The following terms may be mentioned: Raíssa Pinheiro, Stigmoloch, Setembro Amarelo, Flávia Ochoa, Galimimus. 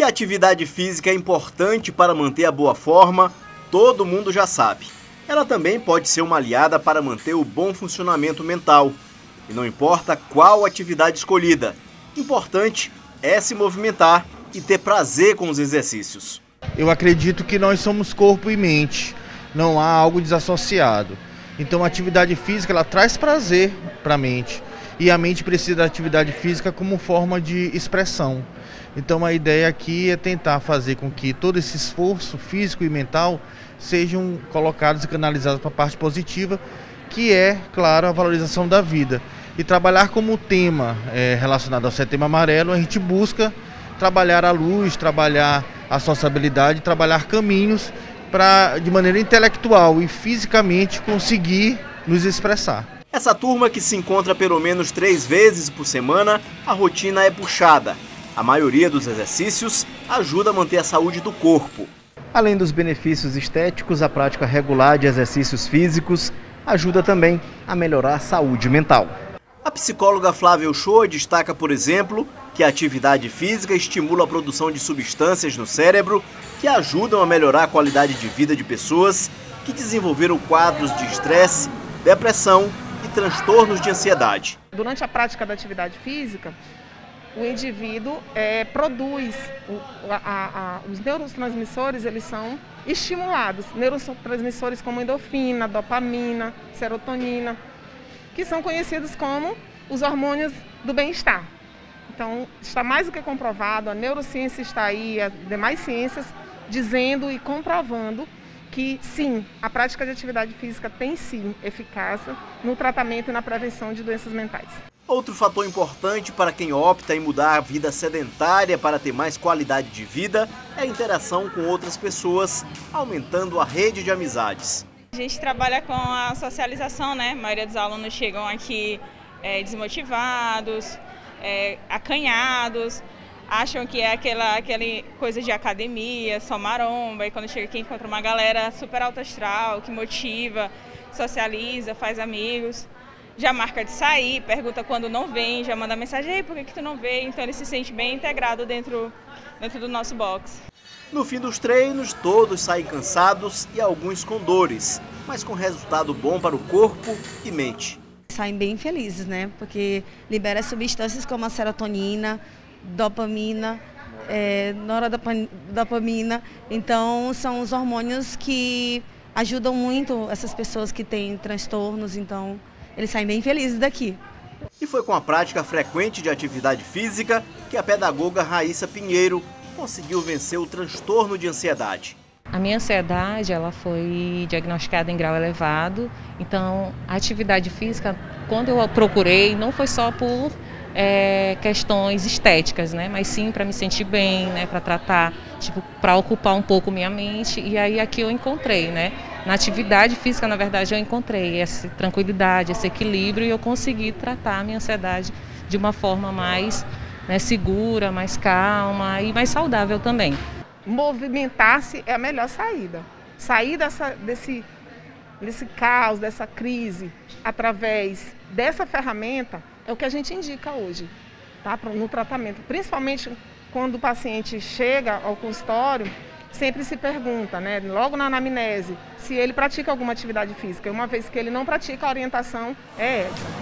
Que a atividade física é importante para manter a boa forma, todo mundo já sabe. Ela também pode ser uma aliada para manter o bom funcionamento mental. E não importa qual atividade escolhida, importante é se movimentar e ter prazer com os exercícios. Eu acredito que nós somos corpo e mente, não há algo desassociado. Então a atividade física ela traz prazer para a mente e a mente precisa da atividade física como forma de expressão. Então a ideia aqui é tentar fazer com que todo esse esforço físico e mental sejam colocados e canalizados para a parte positiva, que é, claro, a valorização da vida. E trabalhar como tema relacionado ao Setembro Amarelo, a gente busca trabalhar a luz, trabalhar a sociabilidade, trabalhar caminhos para, de maneira intelectual e fisicamente, conseguir nos expressar. Essa turma que se encontra pelo menos 3 vezes por semana, a rotina é puxada. A maioria dos exercícios ajuda a manter a saúde do corpo. Além dos benefícios estéticos, a prática regular de exercícios físicos ajuda também a melhorar a saúde mental. A psicóloga Flávia Ochoa destaca, por exemplo, que a atividade física estimula a produção de substâncias no cérebro que ajudam a melhorar a qualidade de vida de pessoas que desenvolveram quadros de estresse, depressão e transtornos de ansiedade. Durante a prática da atividade física, o indivíduo produz os neurotransmissores, eles são estimulados. Neurotransmissores como endorfina, dopamina, serotonina, que são conhecidos como os hormônios do bem-estar. Então, está mais do que comprovado, a neurociência está aí, as demais ciências dizendo e comprovando que sim, a prática de atividade física tem sim eficácia no tratamento e na prevenção de doenças mentais. Outro fator importante para quem opta em mudar a vida sedentária para ter mais qualidade de vida é a interação com outras pessoas, aumentando a rede de amizades. A gente trabalha com a socialização, né? A maioria dos alunos chegam aqui desmotivados, acanhados, acham que é aquela coisa de academia, só maromba, e quando chega aqui encontra uma galera super alto astral, que motiva, socializa, faz amigos. Já marca de sair, pergunta quando não vem, já manda mensagem, ei, por que tu não veio? Então ele se sente bem integrado dentro do nosso box. No fim dos treinos, todos saem cansados e alguns com dores, mas com resultado bom para o corpo e mente. Saem bem felizes, né? Porque libera substâncias como a serotonina, dopamina, noradapamina. Então são os hormônios que ajudam muito essas pessoas que têm transtornos, então eles saem bem felizes daqui. E foi com a prática frequente de atividade física que a pedagoga Raíssa Pinheiro conseguiu vencer o transtorno de ansiedade. A minha ansiedade ela foi diagnosticada em grau elevado, então a atividade física, quando eu procurei, não foi só por questões estéticas, né? Mas sim para me sentir bem, né? Para tratar, tipo, para ocupar um pouco minha mente, e aí aqui eu encontrei, né? Na atividade física, na verdade, eu encontrei essa tranquilidade, esse equilíbrio, e eu consegui tratar a minha ansiedade de uma forma mais segura, mais calma e mais saudável também. Movimentar-se é a melhor saída. Sair desse caos, dessa crise, através dessa ferramenta, é o que a gente indica hoje, tá? No tratamento. Principalmente quando o paciente chega ao consultório, sempre se pergunta, né, logo na anamnese, se ele pratica alguma atividade física. Uma vez que ele não pratica, a orientação é essa.